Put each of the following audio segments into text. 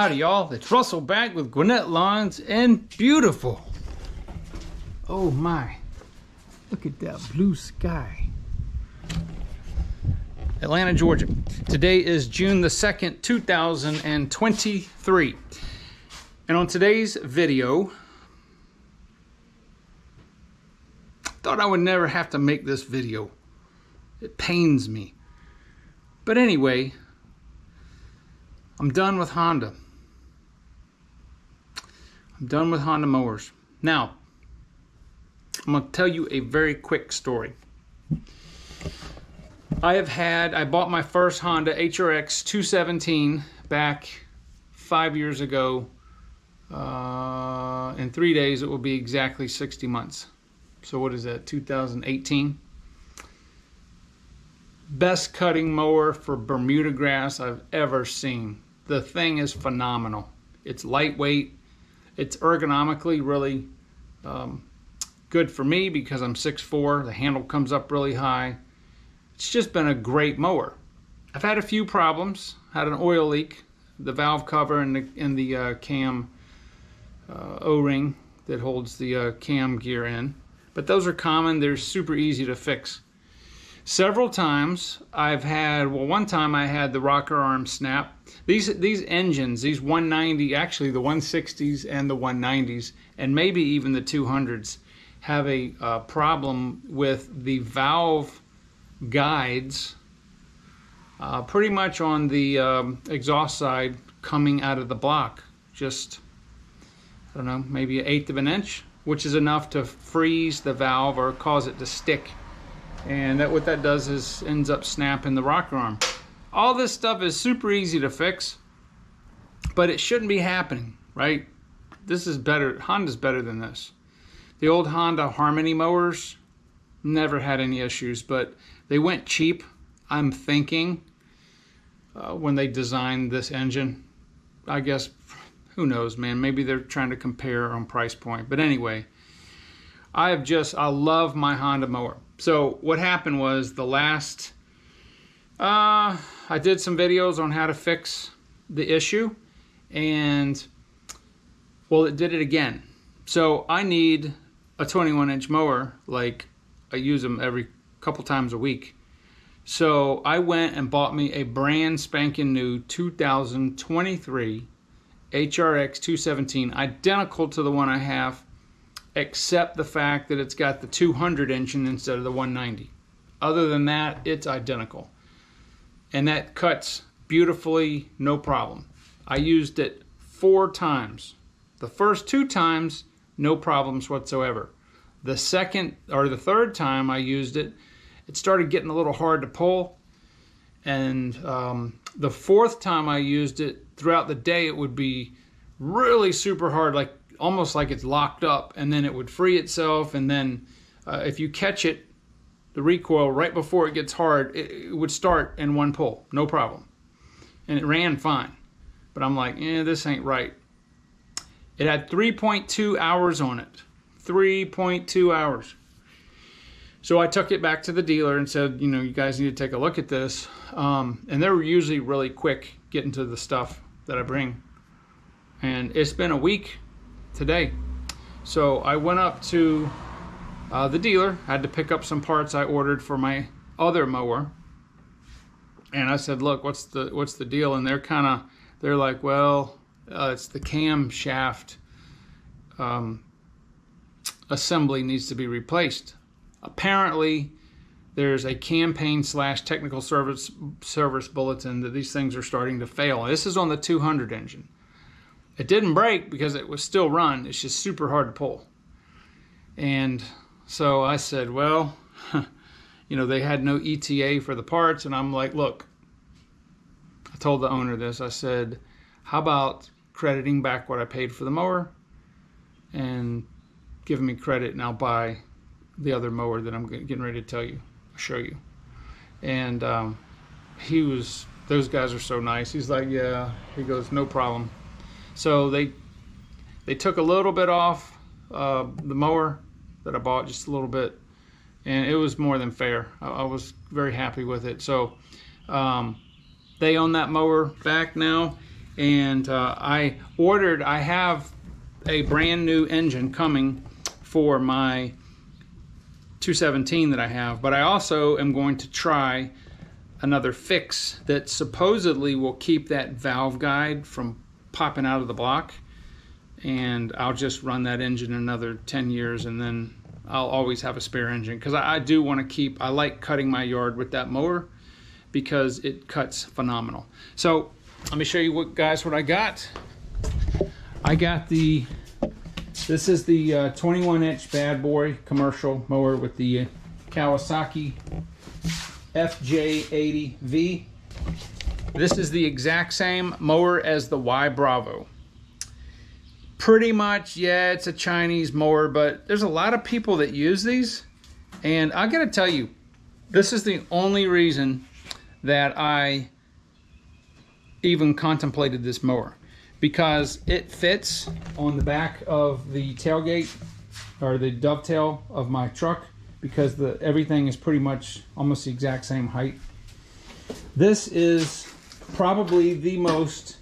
Howdy y'all, it's Russell back with Gwinnett Lawns and beautiful. Oh my, look at that blue sky. Atlanta, Georgia. Today is June the 2nd, 2023. And on today's video, thought I would never have to make this video. It pains me. But anyway, I'm done with Honda. I'm done with Honda mowers. Now, I'm going to tell you a very quick story. I bought my first Honda HRX216 back 5 years ago. In 3 days, it will be exactly 60 months. So what is that, 2018? Best cutting mower for Bermuda grass I've ever seen. The thing is phenomenal. It's lightweight. It's ergonomically really good for me because I'm 6'4". The handle comes up really high. It's just been a great mower. I've had a few problems. Had an oil leak. The valve cover and the cam O-ring that holds the cam gear in. But those are common. They're super easy to fix. Several times I've had, well, one time I had the rocker arm snap. These engines, these 190, actually the 160s and the 190s, and maybe even the 200s, have a problem with the valve guides pretty much on the exhaust side coming out of the block. Just, I don't know, maybe 1/8 of an inch, which is enough to freeze the valve or cause it to stick. And that what that does is ends up snapping the rocker arm. All this stuff is super easy to fix, but it shouldn't be happening, right? This is better. Honda's better than this. The old Honda Harmony mowers never had any issues, but they went cheap, I'm thinking, when they designed this engine. I guess, who knows, man? Maybe they're trying to compare on price point. But anyway, I love my Honda mower. So what happened was the last, I did some videos on how to fix the issue, and well, it did it again. So I need a 21-inch mower. Like, I use them every couple times a week. So I went and bought me a brand spanking new 2023 HRX 217, identical to the one I have, except the fact that it's got the 200 engine instead of the 190. Other than that, it's identical. And that cuts beautifully, no problem. I used it 4 times. The first 2 times, no problems whatsoever. The second or the third time I used it, it started getting a little hard to pull. And the fourth time I used it, throughout the day, it would be really super hard, like almost like it's locked up, and then it would free itself, and then if you catch it, the recoil, right before it gets hard, it would start in one pull, no problem. And it ran fine. But I'm like, eh, this ain't right. It had 3.2 hours on it. 3.2 hours. So I took it back to the dealer and said, you know, you guys need to take a look at this. And they're usually really quick getting to the stuff that I bring. And it's been a week today. So I went up to the dealer, had to pick up some parts I ordered for my other mower, and I said, look, what's the deal? And they're like, well, it's the camshaft assembly needs to be replaced. Apparently there's a campaign/technical service bulletin that these things are starting to fail. This is on the 200 engine. It didn't break because it was still run. It's just super hard to pull. And so I said, well, you know, they had no ETA for the parts. And I'm like, look, I told the owner this. I said, how about crediting back what I paid for the mower and giving me credit, and I'll buy the other mower that I'm getting ready to show you. And those guys are so nice. He's like, yeah. He goes, no problem. So they took a little bit off the mower that I bought, just a little bit, and it was more than fair. I was very happy with it. So they own that mower back now, and I ordered, I have a brand new engine coming for my 217 that I have, but I also am going to try another fix that supposedly will keep that valve guide from popping out of the block, and I'll just run that engine another 10 years and then I'll always have a spare engine, because I do want to keep, I like cutting my yard with that mower because it cuts phenomenal. So let me show you what, guys, what I got. I got the, this is the 21-inch Bad Boy commercial mower with the Kawasaki FJ80V. This is the exact same mower as the Y Bravo. Pretty much, yeah, it's a Chinese mower, but there's a lot of people that use these. And I gotta tell you, this is the only reason that I even contemplated this mower, because it fits on the back of the tailgate or the dovetail of my truck, because everything is pretty much almost the exact same height. This is probably the most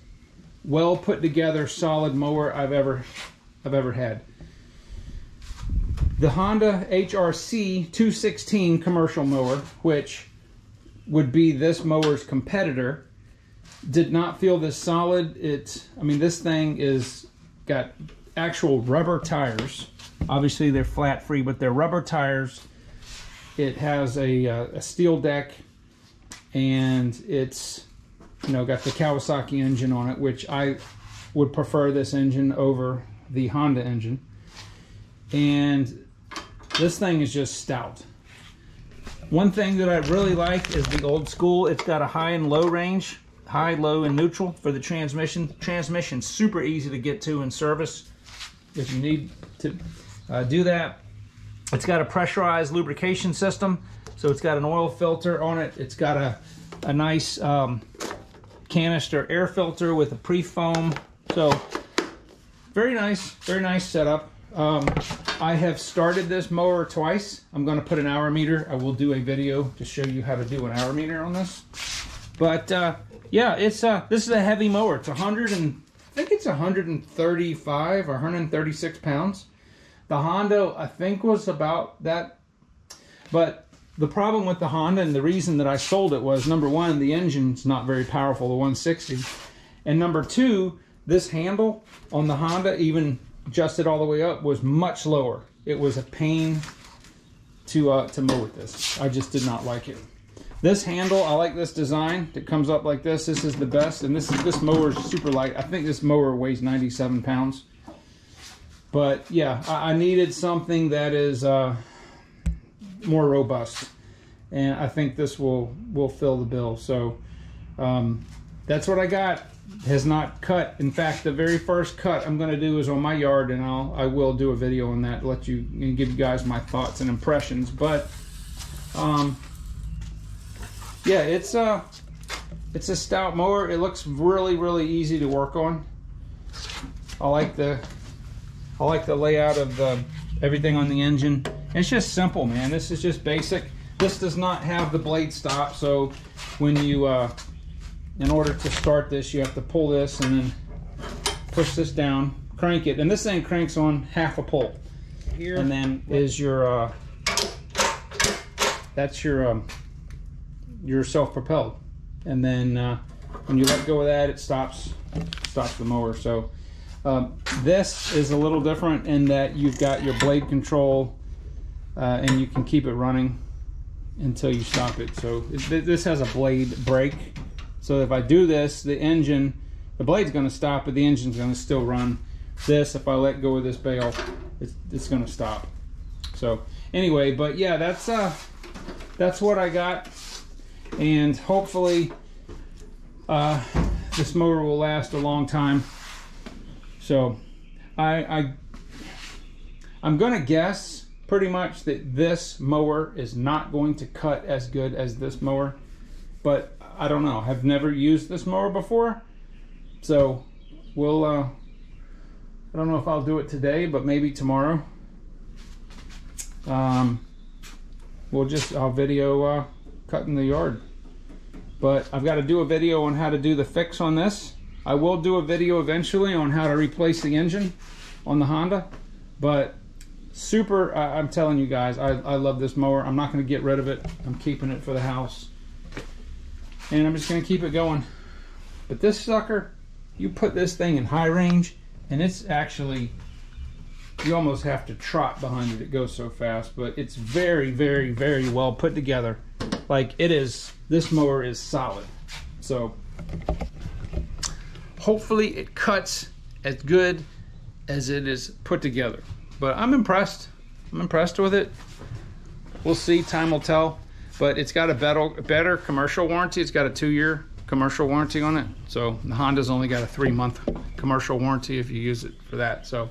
well put together solid mower I've ever had. The Honda HRC216 commercial mower, which would be this mower's competitor, did not feel this solid. I mean, this thing is got actual rubber tires. Obviously they're flat free, but they're rubber tires. It has a steel deck, and it's, you know, got the Kawasaki engine on it, which I would prefer this engine over the Honda engine. And this thing is just stout. One thing that I really like is the old school. It's got a high and low range, high, low, and neutral for the transmission. Transmission's super easy to get to in service if you need to do that. It's got a pressurized lubrication system, so it's got an oil filter on it. It's got a nice canister air filter with a pre-foam, so very nice setup. I have started this mower twice. I'm going to put an hour meter. I will do a video to show you how to do an hour meter on this, but yeah, it's this is a heavy mower. It's 135 or 136 pounds. The Honda, I think, was about that, but the problem with the Honda, and the reason that I sold it, was number one, the engine's not very powerful, the 160, and number two, this handle on the Honda, even adjusted all the way up, was much lower. It was a pain to mow with this. I just did not like it. This handle, I like this design that comes up like this. This is the best, and this mower is super light. I think this mower weighs 97 pounds. But yeah, I needed something that is more robust, and I think this will fill the bill. So that's what I got. Has not cut. In fact, the very first cut I'm going to do is on my yard, and I will do a video on that, let you, and give you guys my thoughts and impressions. But yeah, it's a stout mower. It looks really easy to work on. I like the layout of everything on the engine. It's just simple, man. This is just basic. This does not have the blade stop, so when you in order to start this, you have to pull this and then push this down, crank it, and this thing cranks on half a pull here, and then is your that's your self-propelled, and then when you let go of that, it stops the mower. So this is a little different in that you've got your blade control, and you can keep it running until you stop it. So this has a blade brake. So if I do this, the blade's going to stop, but the engine's going to still run. This, if I let go of this bail, it's going to stop. So anyway, but yeah, that's what I got, and hopefully this mower will last a long time. So I'm going to guess pretty much that this mower is not going to cut as good as this mower, but I don't know. I've never used this mower before, so we'll I don't know if I'll do it today, but maybe tomorrow. I'll video cutting the yard, but I've got to do a video on how to do the fix on this, I will do a video eventually on how to replace the engine on the Honda, but super, I'm telling you guys, I love this mower. I'm not going to get rid of it. I'm keeping it for the house, and I'm just going to keep it going. But this sucker, you put this thing in high range, and it's actually, you almost have to trot behind it. It goes so fast, but it's very, very, very well put together. Like, it is, this mower is solid. So hopefully it cuts as good as it is put together. But I'm impressed. I'm impressed with it. We'll see. Time will tell. But it's got a better commercial warranty. It's got a 2-year commercial warranty on it. So the Honda's only got a 3-month commercial warranty if you use it for that. So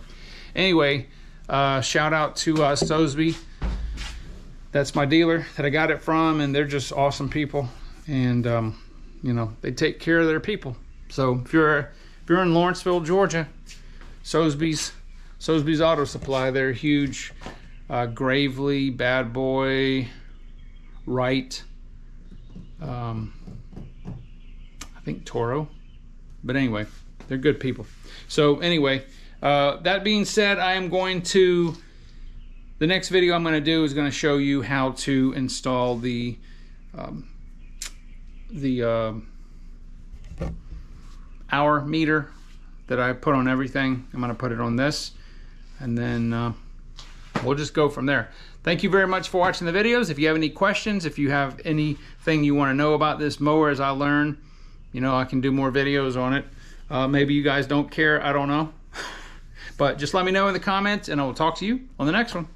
anyway, shout out to Sosby. That's my dealer that I got it from, and they're just awesome people. And, you know, they take care of their people. So if you're in Lawrenceville, Georgia, Sosby's Auto Supply, they're huge. Gravely, Bad Boy, Wright, I think Toro. But anyway, they're good people. So anyway, that being said, I am going to, the next video I'm going to do is going to show you how to install the hour meter that I put on everything. I'm going to put it on this, and then we'll just go from there. Thank you very much for watching the videos. If you have any questions, if you have anything you want to know about this mower as I learn, you know, I can do more videos on it. Maybe you guys don't care, I don't know. But just let me know in the comments, and I will talk to you on the next one.